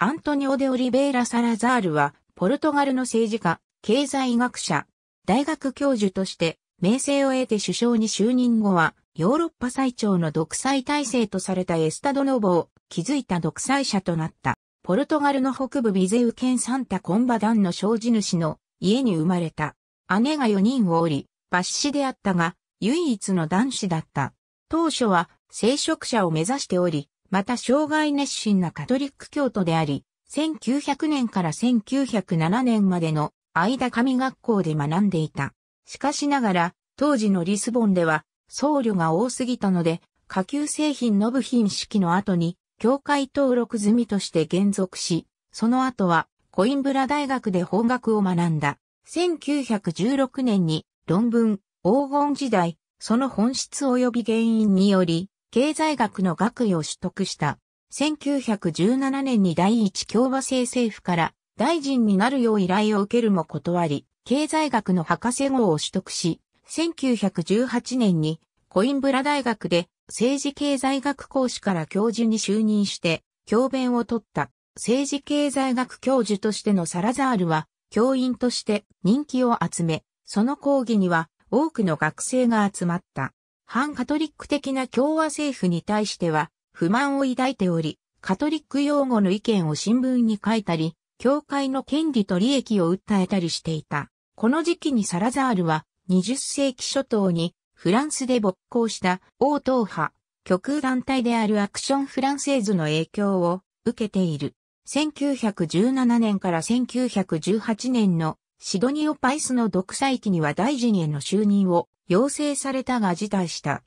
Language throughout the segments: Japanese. アントニオ・デ・オリベイラ・サラザールは、ポルトガルの政治家、経済学者、大学教授として、名声を得て首相に就任後は、ヨーロッパ最長の独裁体制とされたエスタドノボを築いた独裁者となった。ポルトガルの北部ビゼウ県サンタ・コンバダンの小地主の家に生まれた。姉が4人をおり、抜子であったが、唯一の男子だった。当初は聖職者を目指しており、また生涯熱心なカトリック教徒であり、1900年から1907年までの間神学校で学んでいた。しかしながら、当時のリスボンでは、僧侶が多すぎたので、下級製品の部品式の後に、教会登録済みとして現属し、その後は、コインブラ大学で法学を学んだ。1916年に、論文、黄金時代、その本質及び原因により、経済学の学位を取得した。1917年に第一共和制政府から、大臣になるよう依頼を受けるも断り、経済学の博士号を取得し、1918年にコインブラ大学で政治経済学講師から教授に就任して教鞭を取った。政治経済学教授としてのサラザールは教員として人気を集め、その講義には多くの学生が集まった。反カトリック的な共和政府に対しては不満を抱いており、カトリック擁護の意見を新聞に書いたり、教会の権利と利益を訴えたりしていた。この時期にサラザールは20世紀初頭にフランスで勃興した王党派極右団体であるアクションフランセーズの影響を受けている。1917年から1918年のシドニオ・パイスの独裁期には大臣への就任を要請されたが辞退した。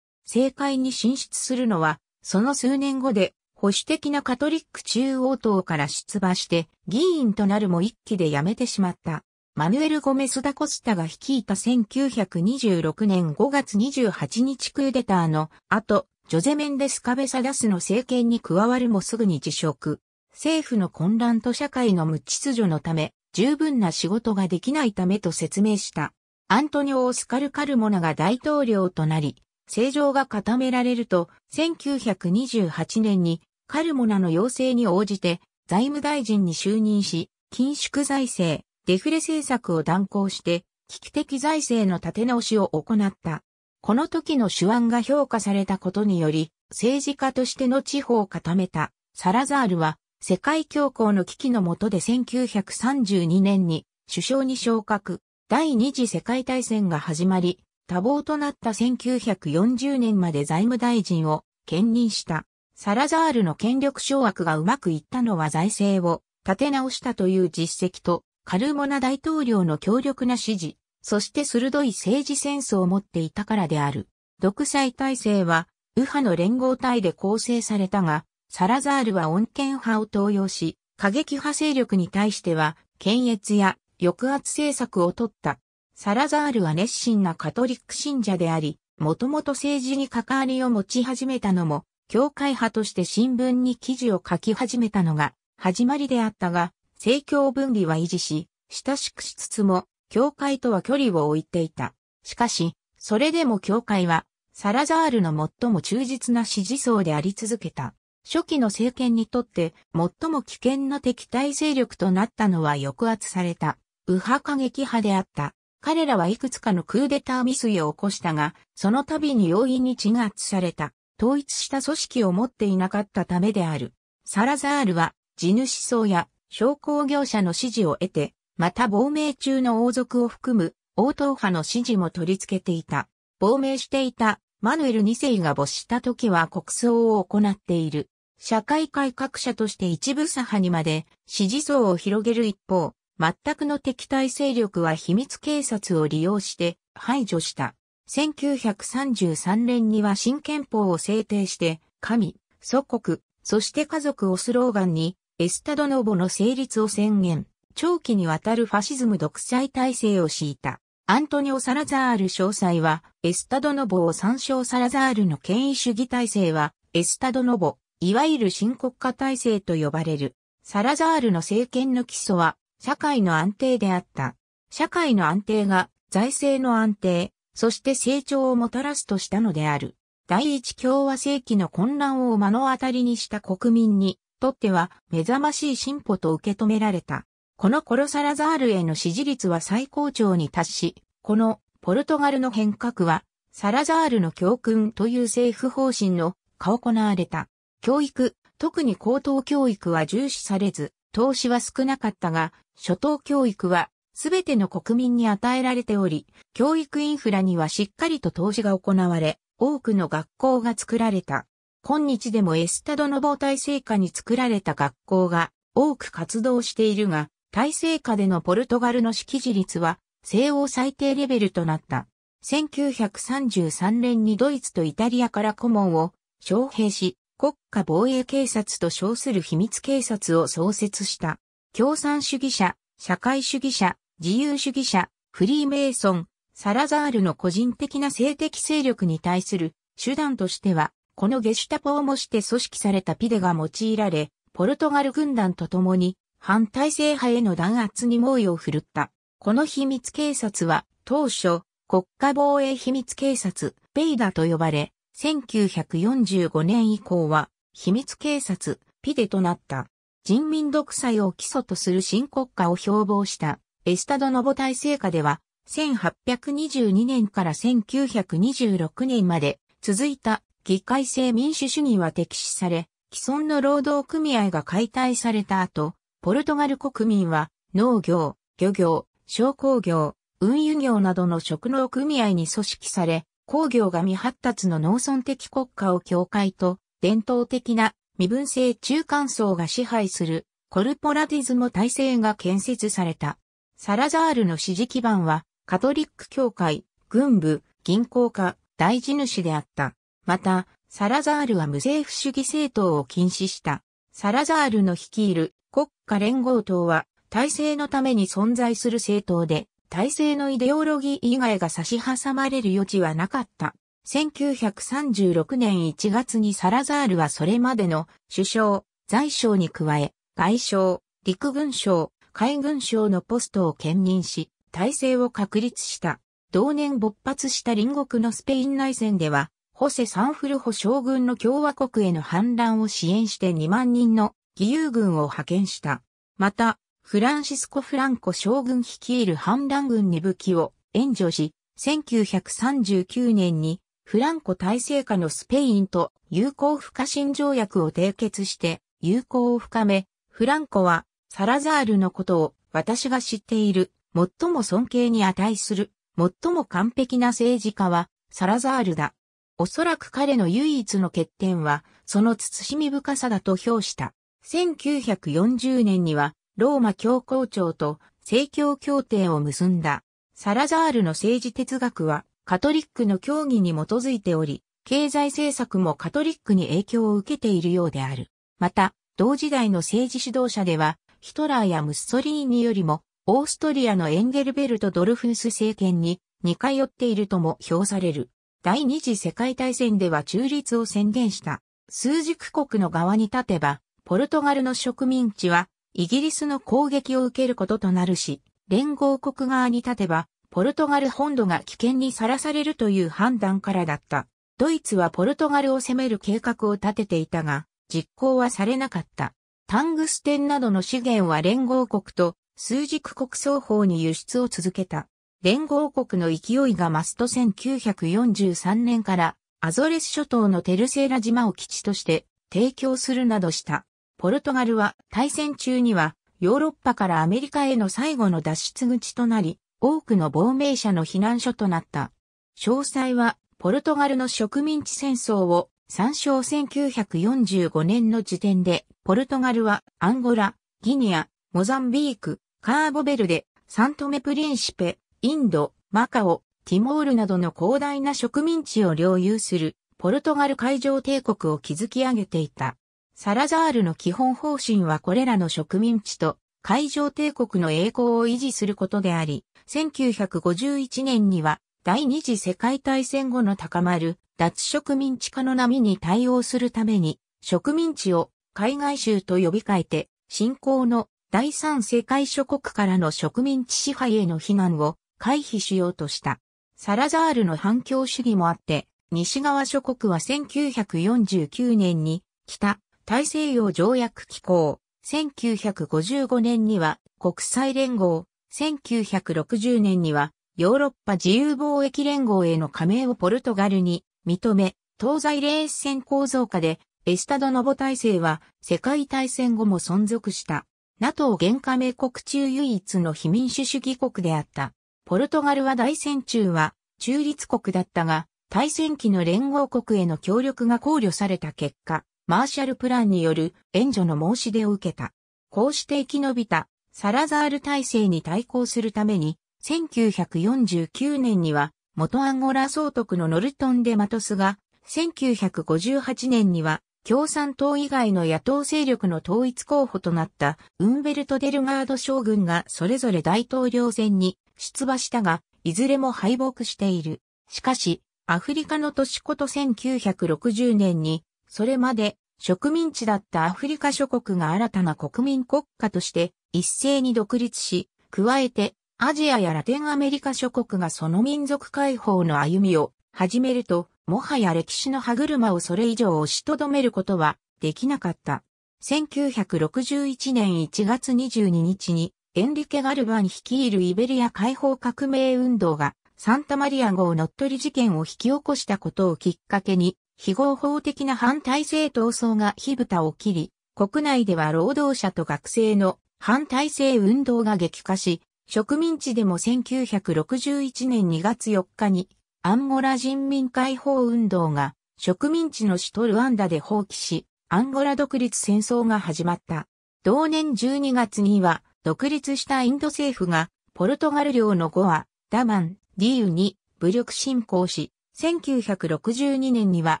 政界に進出するのはその数年後で保守的なカトリック中央党から出馬して議員となるも一期で辞めてしまった。マヌエル・ゴメス・ダ・コスタが率いた1926年5月28日クーデターの後、ジョゼ・メンデス・カベサダスの政権に加わるもすぐに辞職。政府の混乱と社会の無秩序のため、十分な仕事ができないためと説明した。アントニオ・オスカル・カルモナが大統領となり、政情が固められると、1928年にカルモナの要請に応じて財務大臣に就任し、緊縮財政。デフレ政策を断行して、危機的財政の立て直しを行った。この時の手腕が評価されたことにより、政治家としての地方を固めた。サラザールは、世界恐慌の危機の下で1932年に首相に昇格。第二次世界大戦が始まり、多忙となった1940年まで財務大臣を兼任した。サラザールの権力掌握がうまくいったのは財政を立て直したという実績と、カルモナ大統領の強力な支持、そして鋭い政治センスを持っていたからである。独裁体制は、右派の連合体で構成されたが、サラザールは穏健派を登用し、過激派勢力に対しては、検閲や抑圧政策を取った。サラザールは熱心なカトリック信者であり、もともと政治に関わりを持ち始めたのも、教会派として新聞に記事を書き始めたのが、始まりであったが、政教分離は維持し、親しくしつつも、教会とは距離を置いていた。しかし、それでも教会は、サラザールの最も忠実な支持層であり続けた。初期の政権にとって、最も危険な敵対勢力となったのは抑圧された、右派過激派であった。彼らはいくつかのクーデター未遂を起こしたが、その度に容易に鎮圧された。統一した組織を持っていなかったためである。サラザールは、地主層や、商工業者の支持を得て、また亡命中の王族を含む王党派の支持も取り付けていた。亡命していたマヌエル2世が没した時は国葬を行っている。社会改革者として一部左派にまで支持層を広げる一方、全くの敵対勢力は秘密警察を利用して排除した。1933年には新憲法を制定して、神、祖国、そして家族をスローガンに、エスタドノボの成立を宣言、長期にわたるファシズム独裁体制を敷いた。アントニオ・サラザール詳細は、エスタドノボを参照サラザールの権威主義体制は、エスタドノボ、いわゆる新国家体制と呼ばれる。サラザールの政権の基礎は、社会の安定であった。社会の安定が、財政の安定、そして成長をもたらすとしたのである。第一共和世紀の混乱を目の当たりにした国民に、とっては目覚ましい進歩と受け止められた。この頃サラザールへの支持率は最高潮に達し、このポルトガルの変革はサラザールの教訓という政府方針の下行われた。教育、特に高等教育は重視されず、投資は少なかったが、初等教育はすべての国民に与えられており、教育インフラにはしっかりと投資が行われ、多くの学校が作られた。今日でもエスタドノボ体制下に作られた学校が多く活動しているが、体制下でのポルトガルの識字率は西欧最低レベルとなった。1933年にドイツとイタリアから顧問を招聘し、国家防衛警察と称する秘密警察を創設した。共産主義者、社会主義者、自由主義者、フリーメイソン、サラザールの個人的な性的勢力に対する手段としては、このゲシュタポを模して組織されたピデが用いられ、ポルトガル軍団と共に、反体制派への弾圧に猛威を振るった。この秘密警察は当初国家防衛秘密警察ペイダと呼ばれ、1945年以降は秘密警察ピデとなった。人民独裁を基礎とする新国家を標榜したエスタドノボ体制下では1822年から1926年まで続いた議会制民主主義は敵視され、既存の労働組合が解体された後、ポルトガル国民は農業、漁業、商工業、運輸業などの職能組合に組織され、工業が未発達の農村的国家を教会と伝統的な身分制中間層が支配するコルポラティズム体制が建設された。サラザールの支持基盤はカトリック教会、軍部、銀行家、大地主であった。また、サラザールは無政府主義政党を禁止した。サラザールの率いる国家連合党は体制のために存在する政党で、体制のイデオロギー以外が差し挟まれる余地はなかった。1936年1月にサラザールはそれまでの首相、財相に加え、外相、陸軍相、海軍相のポストを兼任し、体制を確立した。同年勃発した隣国のスペイン内戦では、ホセ・サンフルホ将軍の共和国への反乱を支援して2万人の義勇軍を派遣した。また、フランシスコ・フランコ将軍率いる反乱軍に武器を援助し、1939年にフランコ体制下のスペインと友好不可侵条約を締結して友好を深め、フランコはサラザールのことを私が知っている、最も尊敬に値する、最も完璧な政治家はサラザールだ。おそらく彼の唯一の欠点はその慎み深さだと評した。1940年にはローマ教皇庁と正教協定を結んだ。サラザールの政治哲学はカトリックの教義に基づいており、経済政策もカトリックに影響を受けているようである。また、同時代の政治指導者ではヒトラーやムッソリーニよりもオーストリアのエンゲルベルト・ドルフース政権に似通っているとも評される。第二次世界大戦では中立を宣言した。枢軸国の側に立てば、ポルトガルの植民地はイギリスの攻撃を受けることとなるし、連合国側に立てば、ポルトガル本土が危険にさらされるという判断からだった。ドイツはポルトガルを攻める計画を立てていたが、実行はされなかった。タングステンなどの資源は連合国と枢軸国双方に輸出を続けた。連合国の勢いが増すと1943年からアゾレス諸島のテルセーラ島を基地として提供するなどした。ポルトガルは大戦中にはヨーロッパからアメリカへの最後の脱出口となり、多くの亡命者の避難所となった。詳細はポルトガルの植民地戦争を参照1945年の時点で、ポルトガルはアンゴラ、ギニア、モザンビーク、カーボベルデ、サントメプリンシペ、インド、マカオ、ティモールなどの広大な植民地を領有するポルトガル海上帝国を築き上げていた。サラザールの基本方針はこれらの植民地と海上帝国の栄光を維持することであり、1951年には第二次世界大戦後の高まる脱植民地化の波に対応するために植民地を海外州と呼び換えて新興の第三世界諸国からの植民地支配への非難を回避しようとした。サラザールの反共主義もあって、西側諸国は1949年に北大西洋条約機構、1955年には国際連合、1960年にはヨーロッパ自由貿易連合への加盟をポルトガルに認め、東西冷戦構造下でエスタド・ノボ体制は世界大戦後も存続した。NATO 現加盟国中唯一の非民主主義国であった。ポルトガルは大戦中は中立国だったが、大戦期の連合国への協力が考慮された結果、マーシャルプランによる援助の申し出を受けた。こうして生き延びたサラザール体制に対抗するために、1949年には元アンゴラ総督のノルトン・デ・マトスが、1958年には共産党以外の野党勢力の統一候補となったウンベルト・デルガード将軍がそれぞれ大統領選に出馬したが、いずれも敗北している。しかし、アフリカの都市こと1960年に、それまで植民地だったアフリカ諸国が新たな国民国家として一斉に独立し、加えてアジアやラテンアメリカ諸国がその民族解放の歩みを始めると、もはや歴史の歯車をそれ以上押しとどめることはできなかった。1961年1月22日にエンリケ・ガルバン率いるイベリア解放革命運動がサンタマリア号乗っ取り事件を引き起こしたことをきっかけに、非合法的な反体制闘争が火蓋を切り、国内では労働者と学生の反体制運動が激化し、植民地でも1961年2月4日にアンゴラ人民解放運動が植民地の首都ルワンダで蜂起し、アンゴラ独立戦争が始まった。同年12月には独立したインド政府がポルトガル領のゴア、ダマン、ディーウに武力侵攻し、1962年には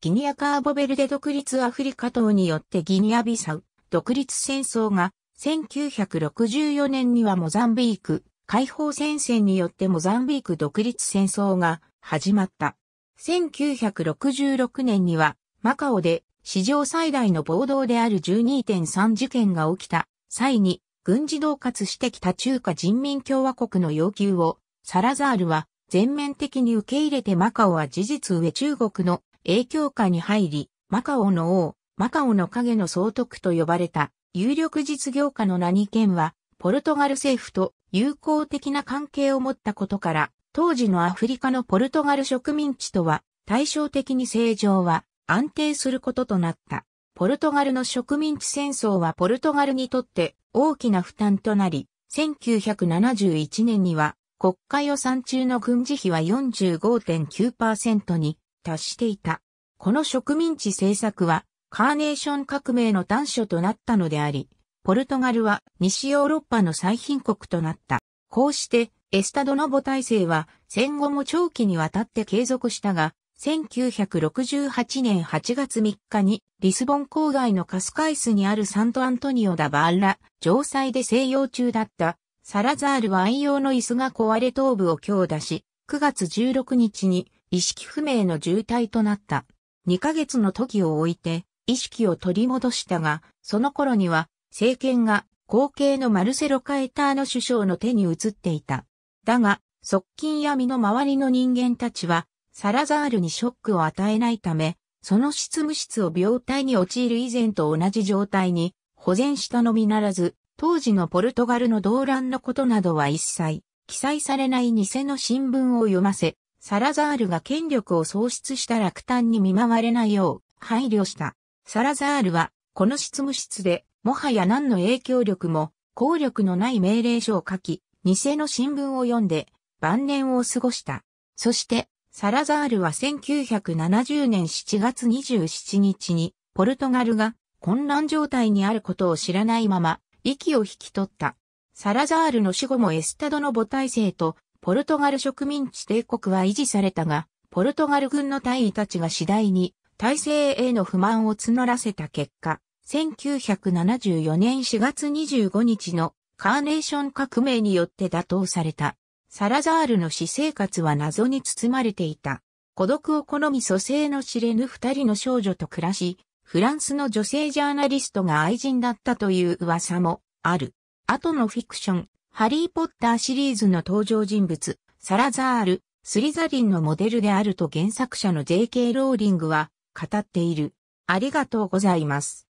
ギニアカーボベルデ独立アフリカ島によってギニアビサウ独立戦争が、1964年にはモザンビーク解放戦線によってモザンビーク独立戦争が始まった。1966年にはマカオで史上最大の暴動である 12.3 事件が起きた際に軍事恫喝してきた中華人民共和国の要求をサラザールは全面的に受け入れて、マカオは事実上中国の影響下に入り、マカオの王、マカオの影の総督と呼ばれた有力実業家のラニ・ケンは、ポルトガル政府と友好的な関係を持ったことから、当時のアフリカのポルトガル植民地とは対照的に政情は安定することとなった。ポルトガルの植民地戦争はポルトガルにとって大きな負担となり、1971年には、国家予算中の軍事費は 45.9% に達していた。この植民地政策はカーネーション革命の端緒となったのであり、ポルトガルは西ヨーロッパの最貧国となった。こうしてエスタド・ノボ体制は戦後も長期にわたって継続したが、1968年8月3日にリスボン郊外のカスカイスにあるサントアントニオ・ダ・バーラ城塞で静養中だった。サラザールは愛用の椅子が壊れ頭部を強打し、9月16日に意識不明の重体となった。2ヶ月の時を置いて意識を取り戻したが、その頃には政権が後継のマルセロ・カエターノ首相の手に移っていた。だが、側近や身の回りの人間たちはサラザールにショックを与えないため、その執務室を病態に陥る以前と同じ状態に保全したのみならず、当時のポルトガルの動乱のことなどは一切記載されない偽の新聞を読ませ、サラザールが権力を喪失した落胆に見舞われないよう配慮した。サラザールはこの執務室でもはや何の影響力も効力のない命令書を書き、偽の新聞を読んで晩年を過ごした。そしてサラザールは1970年7月27日にポルトガルが混乱状態にあることを知らないまま、息を引き取った。サラザールの死後もエスタド・ノボ体制とポルトガル植民地帝国は維持されたが、ポルトガル軍の大尉たちが次第に体制への不満を募らせた結果、1974年4月25日のカーネーション革命によって打倒された。サラザールの私生活は謎に包まれていた。孤独を好み蘇生の知れぬ二人の少女と暮らし、フランスの女性ジャーナリストが愛人だったという噂もある。後のフィクション、ハリー・ポッターシリーズの登場人物、サラザール、スリザリンのモデルであると原作者の J.K. ローリングは語っている。ありがとうございます。